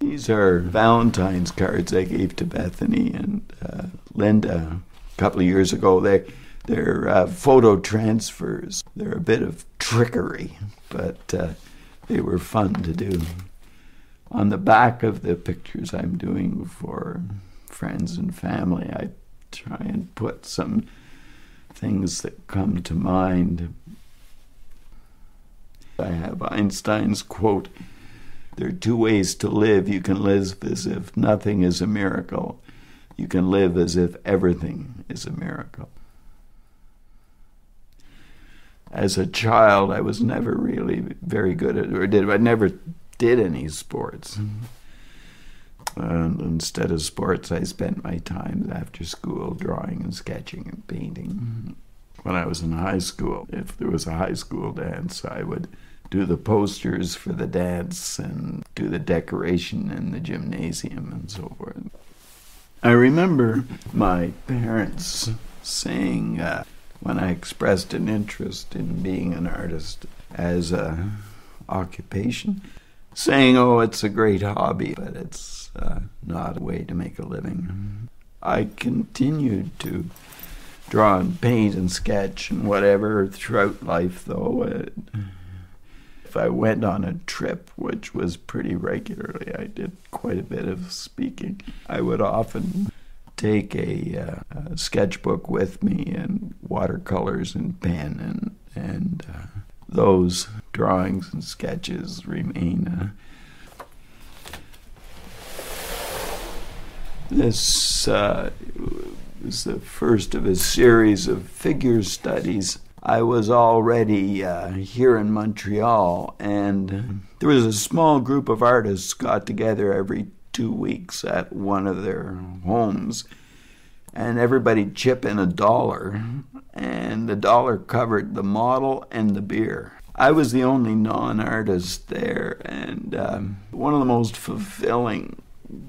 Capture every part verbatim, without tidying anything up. These are Valentine's cards I gave to Bethany and uh, Linda a couple of years ago. They, they're uh, photo transfers. They're a bit of trickery, but uh, they were fun to do. On the back of the pictures I'm doing for friends and family, I try and put some things that come to mind. I have Einstein's quote, "There are two ways to live. You can live as if nothing is a miracle. You can live as if everything is a miracle." As a child, I was never really very good at, or did, I never did any sports. Mm-hmm. um, instead of sports, I spent my time after school drawing and sketching and painting. Mm-hmm. When I was in high school, if there was a high school dance, I would do the posters for the dance and do the decoration in the gymnasium and so forth. I remember my parents saying, uh, when I expressed an interest in being an artist as a occupation, saying, "Oh, it's a great hobby, but it's uh, not a way to make a living." I continued to draw and paint and sketch and whatever throughout life, though. It, If I went on a trip, which was pretty regularly, I did quite a bit of speaking. I would often take a, uh, a sketchbook with me and watercolors and pen, and, and uh, those drawings and sketches remain. Uh, this uh, was the first of a series of figure studies. I was already uh, here in Montreal, and there was a small group of artists got together every two weeks at one of their homes, and everybody chip in a dollar, and the dollar covered the model and the beer. I was the only non-artist there, and um, one of the most fulfilling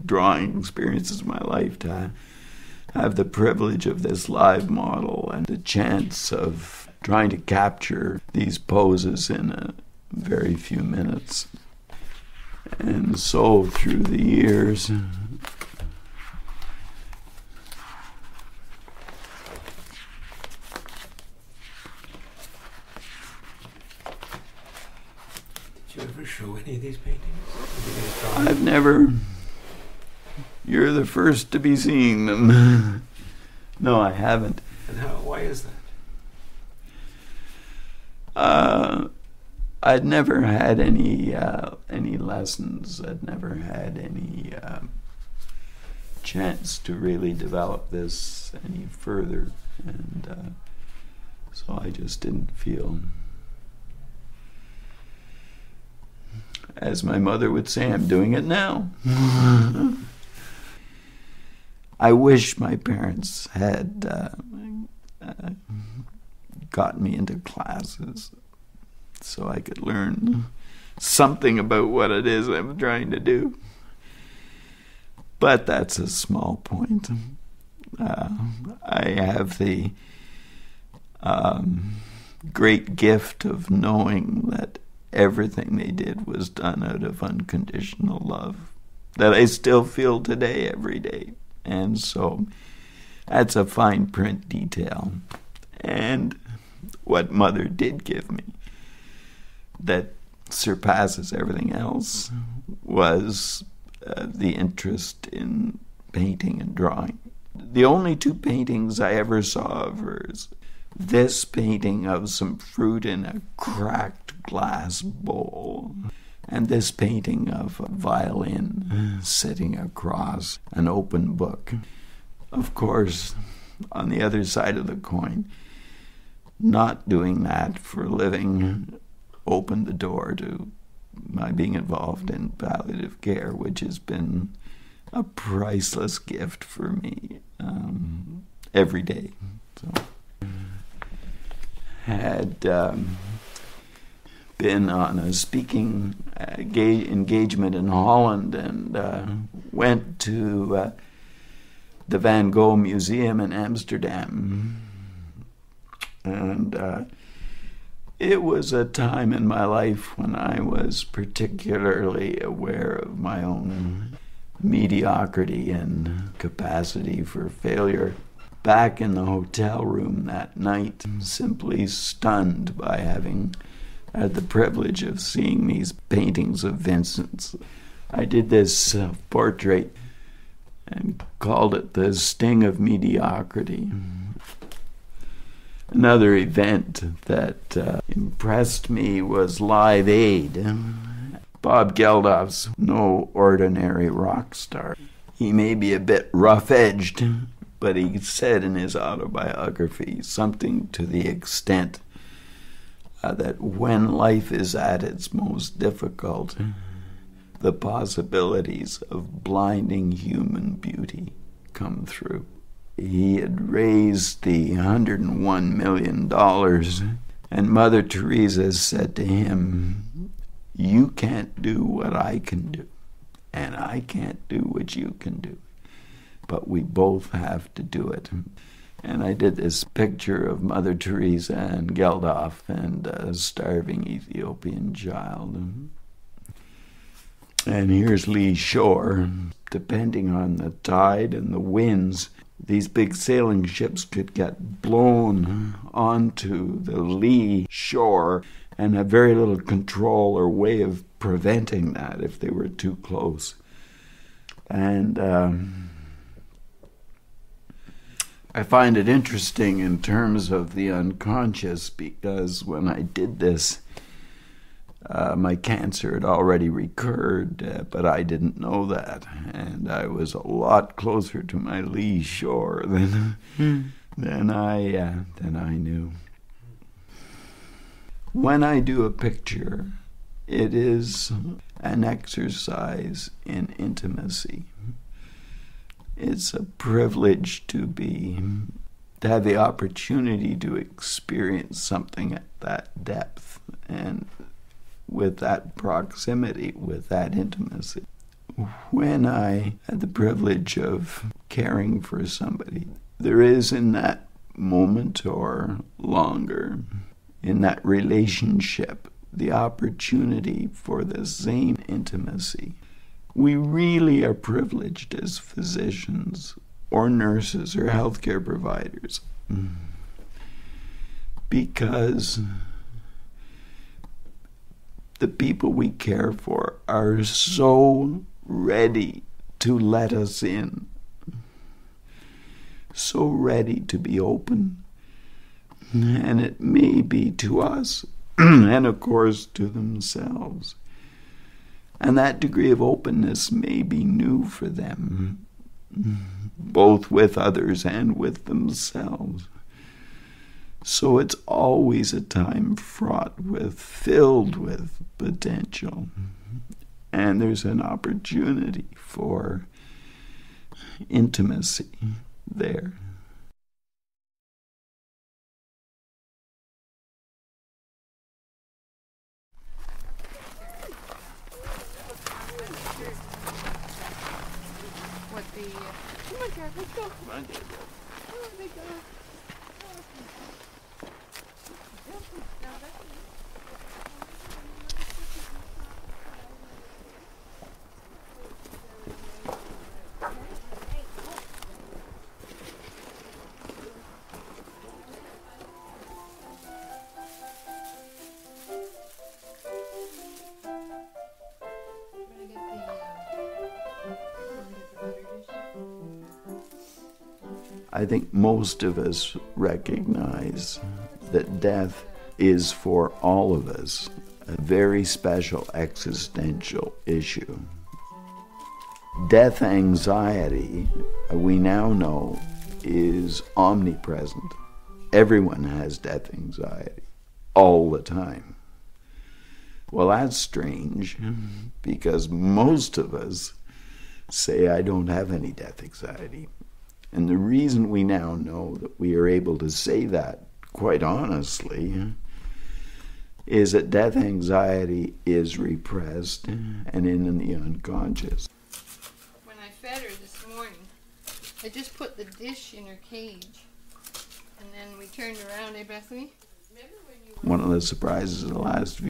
drawing experiences of my lifetime. I have the privilege of this live model and the chance of trying to capture these poses in a very few minutes. And so through the years, did you ever show any of these paintings? I've never. You're the first to be seeing them. No, I haven't. And how, why is that? Uh, I'd never had any uh, any lessons. I'd never had any uh, chance to really develop this any further, and uh, so I just didn't feel. As my mother would say, I'm doing it now. I wish my parents had uh, uh, got me into classes so I could learn something about what it is I'm trying to do. But that's a small point. Uh, I have the um, great gift of knowing that everything they did was done out of unconditional love, that I still feel today every day. And so that's a fine print detail. And what Mother did give me that surpasses everything else was uh, the interest in painting and drawing. The only two paintings I ever saw of hers, this painting of some fruit in a cracked glass bowl, and this painting of a violin sitting across an open book. Of course, on the other side of the coin, not doing that for a living opened the door to my being involved in palliative care, which has been a priceless gift for me um, every day. So, had um, been on a speaking engagement in Holland, and uh, went to uh, the Van Gogh Museum in Amsterdam. And uh, It was a time in my life when I was particularly aware of my own mediocrity and capacity for failure. Back in the hotel room that night, simply stunned by having had the privilege of seeing these paintings of Vincent's. I did this uh, portrait and called it The Sting of Mediocrity. Another event that uh, impressed me was Live Aid. Bob Geldof's no ordinary rock star. He may be a bit rough-edged, but he said in his autobiography something to the extent uh, that when life is at its most difficult, the possibilities of blinding human beauty come through. He had raised the one hundred one million dollars, and Mother Teresa said to him, "You can't do what I can do, and I can't do what you can do, but we both have to do it." And I did this picture of Mother Teresa and Geldof and a starving Ethiopian child. And here's Lee Shore. Depending on the tide and the winds, these big sailing ships could get blown onto the lee shore and have very little control or way of preventing that if they were too close. And um, I find it interesting in terms of the unconscious, because when I did this, Uh, my cancer had already recurred, uh, but I didn't know that. And I was a lot closer to my lee shore than, mm. than, I, uh, than I knew. When I do a picture, it is an exercise in intimacy. It's a privilege to be, to have the opportunity to experience something at that depth and with that proximity, with that intimacy. When I had the privilege of caring for somebody, there is in that moment or longer, in that relationship, the opportunity for the same intimacy. We really are privileged as physicians or nurses or healthcare providers, because the people we care for are so ready to let us in, so ready to be open. And it may be to us and, of course, to themselves. And that degree of openness may be new for them, both with others and with themselves. So it's always a time fraught with, filled with potential. And there's an opportunity for intimacy there. What the... Oh my God, let's go. Come on, David. Oh my God. I think most of us recognize that death is for all of us a very special existential issue. Death anxiety, we now know, is omnipresent. Everyone has death anxiety all the time. Well, that's strange, because most of us say, I don't have any death anxiety. And the reason we now know that we are able to say that, quite honestly, is that death anxiety is repressed and in the unconscious. When I fed her this morning, I just put the dish in her cage, and then we turned around, eh, Bethany? one of the surprises of the last few